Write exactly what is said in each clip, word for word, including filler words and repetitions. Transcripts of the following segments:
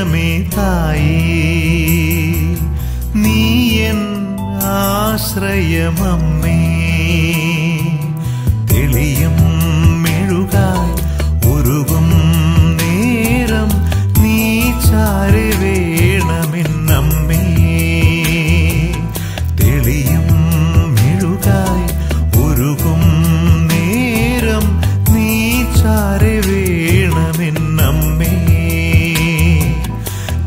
இதயமே தாயே, நீ என் ஆஸ்ரயம் அம்மே. தெளியும் மெழுகாய் உருகும் நேரம் நீ சாரு வேணமின் அம்மே. தெளியும் மெழுகாய் உருகும் நேரம் நீ சாரு வேணமின் அம்மே.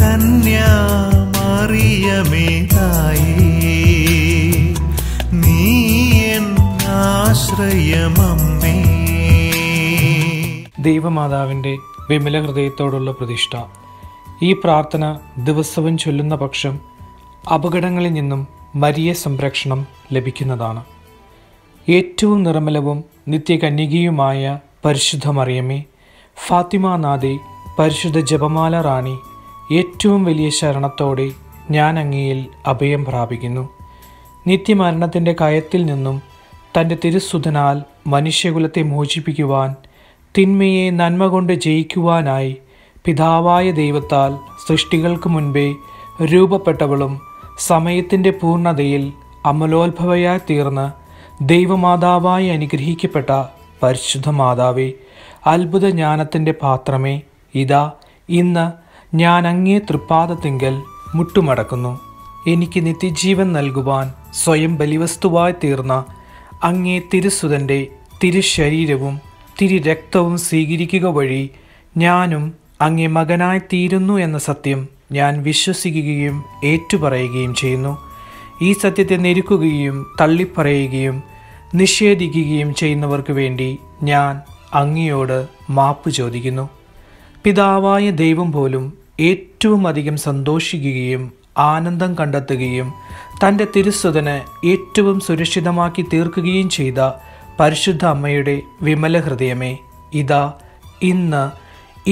கன்யா மரியமே தாயே, நீ என் ஆஸ்ரயம் அம்மே. ദൈവമാതാവിൻ്റെ വിമല ഹൃദയത്തോടുള്ള പ്രതിഷ്ഠ. ഈ പ്രാർത്ഥന ദിവസവും ചൊല്ലുന്ന പക്ഷം അപകടങ്ങളിൽ നിന്നും മരിയ സംരക്ഷണം ലഭിക്കുന്നതാണ്. ഏറ്റവും നിർമ്മലവും നിത്യകന്യകയുമായ പരിശുദ്ധ മറിയമേ, ഫാത്തിമ നാദേ, പരിശുദ്ധ ജപമാല റാണി, ഏറ്റവും വലിയ ശരണത്തോടെ ഞാൻ അങ്ങയിൽ അഭയം പ്രാപിക്കുന്നു. നിത്യമരണത്തിൻ്റെ കയത്തിൽ നിന്നും തൻ്റെ തിരുസുധനാൽ മനുഷ്യകുലത്തെ മോചിപ്പിക്കുവാൻ, തിന്മയെ നന്മ കൊണ്ട് ജയിക്കുവാനായി പിതാവായ ദൈവത്താൽ സൃഷ്ടികൾക്ക് മുൻപേ രൂപപ്പെട്ടവളും സമയത്തിൻ്റെ പൂർണ്ണതയിൽ അമലോത്ഭവയായി തീർന്ന് ദൈവമാതാവായി അനുഗ്രഹിക്കപ്പെട്ട പരിശുദ്ധ മാതാവേ, അത്ഭുത ജ്ഞാനത്തിൻ്റെ പാത്രമേ, ഇതാ ഇന്ന് ഞാൻ അങ്ങേ തൃപ്പാദത്തിങ്കൽ മുട്ടുമടക്കുന്നു. എനിക്ക് നിത്യജീവൻ നൽകുവാൻ സ്വയം ബലിവസ്തുവായി തീർന്ന അങ്ങേ തിരുസുതൻ്റെ തിരുശരീരവും തിരി രക്തവും സ്വീകരിക്കുക വഴി ഞാനും അങ്ങേ മകനായി തീരുന്നു എന്ന സത്യം ഞാൻ വിശ്വസിക്കുകയും ഏറ്റുപറയുകയും ചെയ്യുന്നു. ഈ സത്യത്തെ നെരുക്കുകയും തള്ളിപ്പറയുകയും നിഷേധിക്കുകയും ചെയ്യുന്നവർക്ക് വേണ്ടി ഞാൻ അങ്ങയോട് മാപ്പ് ചോദിക്കുന്നു. പിതാവായ ദൈവം പോലും ഏറ്റവും അധികം സന്തോഷിക്കുകയും ആനന്ദം കണ്ടെത്തുകയും തൻ്റെ തിരുസുതനെ ഏറ്റവും സുരക്ഷിതമാക്കി തീർക്കുകയും ചെയ്ത പരിശുദ്ധ അമ്മയുടെ വിമല ഹൃദയമേ, ഇതാ ഇന്ന്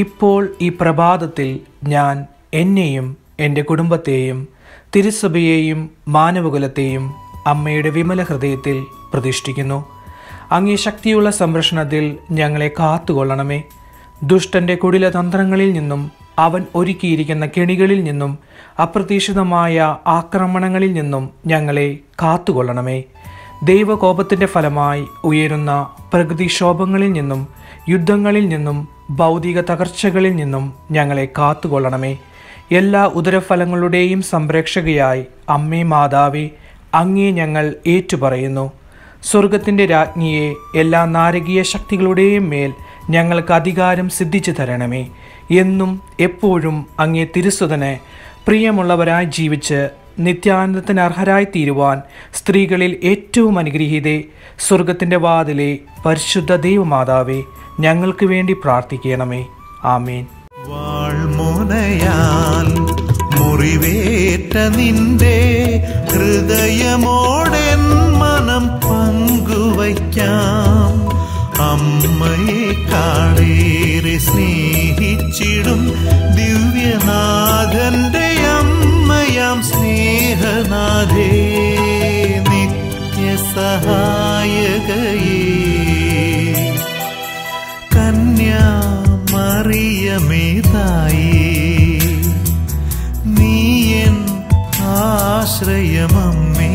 ഇപ്പോൾ ഈ പ്രഭാതത്തിൽ ഞാൻ എന്നെയും എൻ്റെ കുടുംബത്തെയും തിരുസഭയെയും മാനവകുലത്തെയും അമ്മയുടെ വിമല ഹൃദയത്തിൽ പ്രതിഷ്ഠിക്കുന്നു. അങ്ങേ ശക്തിയുള്ള സംരക്ഷണത്തിൽ ഞങ്ങളെ കാത്തുകൊള്ളണമേ. ദുഷ്ടൻ്റെ കുടിലതന്ത്രങ്ങളിൽ നിന്നും അവൻ ഒരുക്കിയിരിക്കുന്ന കെണികളിൽ നിന്നും അപ്രതീക്ഷിതമായ ആക്രമണങ്ങളിൽ നിന്നും ഞങ്ങളെ കാത്തുകൊള്ളണമേ. ദൈവകോപത്തിൻ്റെ ഫലമായി ഉയരുന്ന പ്രകൃതിക്ഷോഭങ്ങളിൽ നിന്നും യുദ്ധങ്ങളിൽ നിന്നും ഭൗതിക തകർച്ചകളിൽ നിന്നും ഞങ്ങളെ കാത്തുകൊള്ളണമേ. എല്ലാ ഉദരഫലങ്ങളുടെയും സംരക്ഷകയായി അമ്മേ മാതാവേ, അങ്ങേ ഞങ്ങൾ ഏറ്റുപറയുന്നു. സ്വർഗത്തിൻ്റെ രാജ്ഞിയെ, എല്ലാ നാരകീയ ശക്തികളുടെയും മേൽ ഞങ്ങൾക്ക് അധികാരം സിദ്ധിച്ചു തരണമേ. എന്നും എപ്പോഴും അങ്ങേ തിരുസുതനെ പ്രിയമുള്ളവരായി ജീവിച്ച് നിത്യാനന്ദത്തിന് അർഹരായി തീരുവാൻ സ്ത്രീകളിൽ ഏറ്റവും അനുഗ്രഹീതേ, സ്വർഗത്തിൻ്റെ വാതിലെ പരിശുദ്ധ ദൈവമാതാവേ, ഞങ്ങൾക്ക് വേണ്ടി പ്രാർത്ഥിക്കണമേ. ആമേൻ. വാൾമുനയാൽ മുറിവേറ്റ നിന്റെ ഹൃദയമോടെൻ മനം പങ്കുവയ്ക്കാം. അമ്മയെ കാളേറെ സ്നേഹിച്ചിടും ദിവ്യനാഥൻ്റെ അമ്മയാം സ്നേഹനാഥേ, നിത്യസഹായകയേ, കന്യാ മറിയമേ തായേ, നീ എൻ ആശ്രയം അമ്മേ.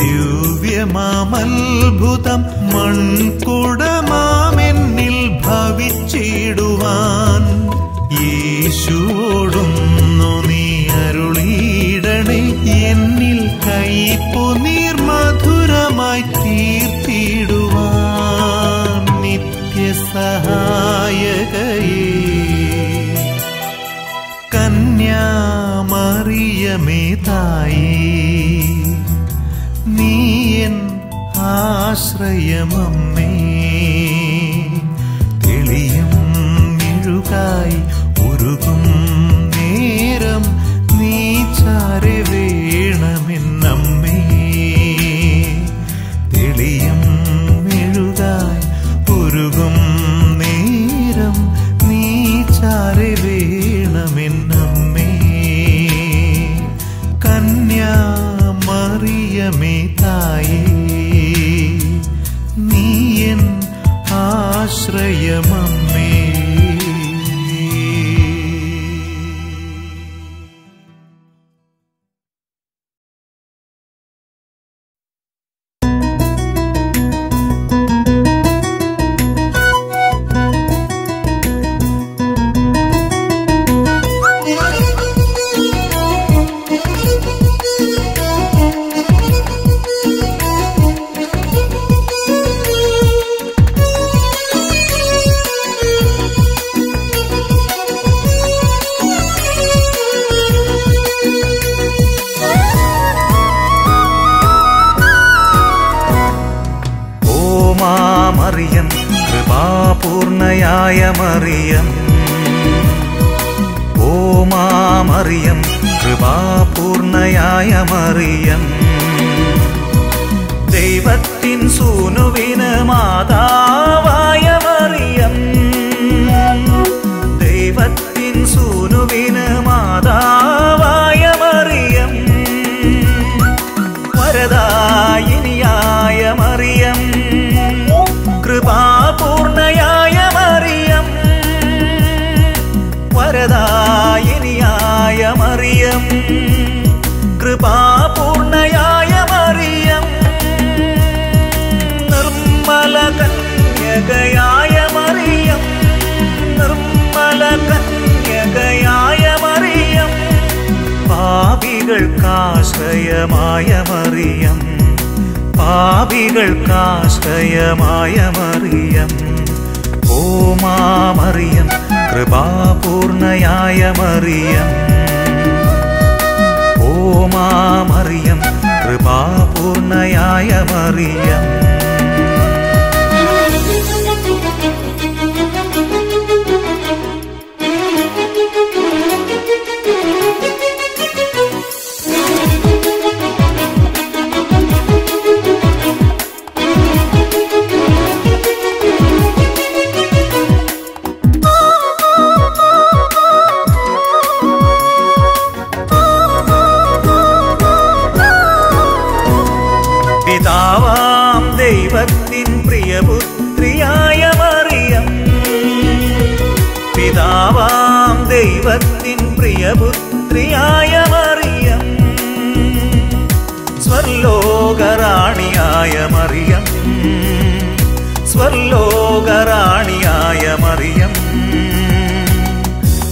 ദിവ്യമാമത്ഭുതം മൺകുടമാമെന്നിൽ ഭവിച്ചിടുവാൻ യേശുവോടുന്നു നീ അരുളിയിടണേ. എന്നിൽ കൈപ്പു നീർ മധുരമായി തീർത്തിടുവാൻ നിത്യസഹായകയേ, കന്യാ മറിയമേ തായേ, നീ എൻ ആശ്രയം അമ്മേ. തെളിയും മെഴുകായി ഒരു இதயமே தாயே, நீ என் ஆஸ்ரயம் அம்மே.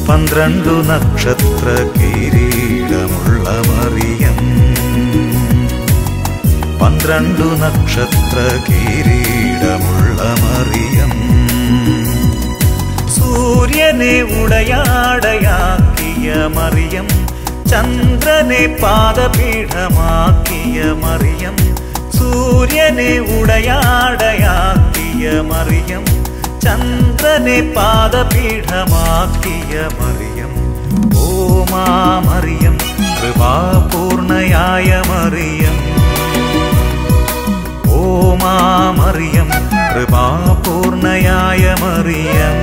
പന്ത്രണ്ടു നക്ഷത്ര കിരീടമുള്ള മറിയം, പന്ത്രണ്ടു നക്ഷത്ര കിരീടമുള്ള മറിയം, സൂര്യനെ ഉടയാടയാക്കിയ മറിയം, ചന്ദ്രനെ പാദപീഠമാക്കിയ മറിയം, സൂര്യനെ ഉടയാടയാക്കിയ മറിയം, ചന്ദ്രനെ പാദപീഠമാക്കിയ മറിയം. ഓ മാ മറിയം, കൃപാപൂർണയായ മറിയം. ഓ മാ മറിയം, കൃപാപൂർണയായ മറിയം.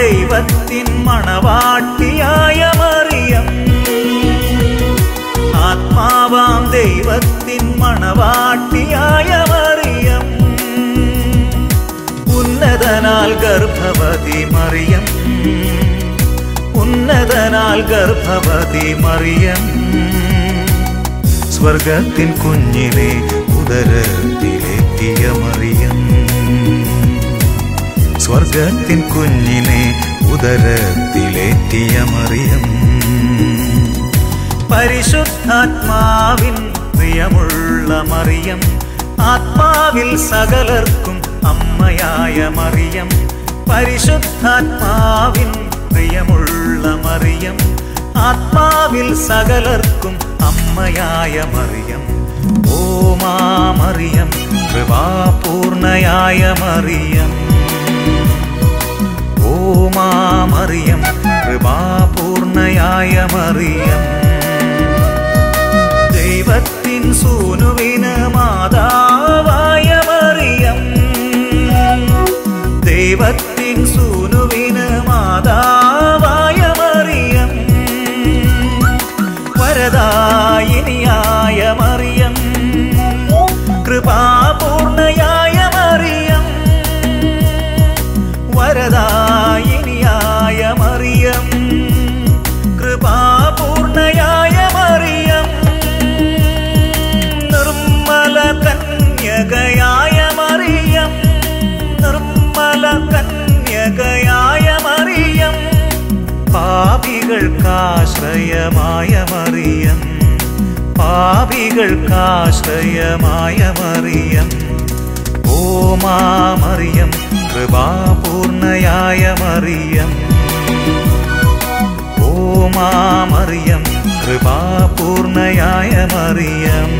தெய்வத்தின் மணவாட்டியாய மரியம், ஆத்மாவாம் தெய்வத்தின் மணவாட்டியாய மரியம், உன்னதனால் கர்ப்பவதி மரியம், உன்னதனால் கர்ப்பவதி மரியம், ஸ்வர்கத்தின் குஞ்சிலே உதரத்திலேத்திய மரியம், സ്വർഗത്തിൻ കുഞ്ഞിനെ ഉദരത്തിലേറ്റിയ മറിയം. പരിശുദ്ധാത്മാവിൻ പ്രിയമുള്ള മറിയം, ആത്മാവിൽ സകലർക്കും അമ്മയായ മറിയം, പരിശുദ്ധാത്മാവിൻ പ്രിയമുള്ള മറിയം, ആത്മാവിൽ സകലർക്കും അമ്മയായ മറിയം. ഓ മാ மரியம், கிருபா பூர்ணயாய மரியம். ஓமா மரியம், கிருபா பூர்ணயாய மரியம். தெய்வத்தின் சூனுவின மாதாவாய மரியம், தெய்வத்தின் சூனுவின மாதாவாய மரியம். வரதாயினியாய மரியம், கிருபா பூர்ணயாய மரியம். வரதாயினியாய மரியம், கிருபா பூர்ணயாய மரியம். நிர்மல கன்யகாய மரியம், நிர்மல கன்யகாய மரியம். பாவிகள்காஸ்ரயமாய மரியம், பாவிகள்காஸ்ரயமாய மரியம். ஓமா மரியம், கிருபா பூர்ணயாய மரியம். ஓமா மரியம், கிருபா பூர்ணயாய மரியம்.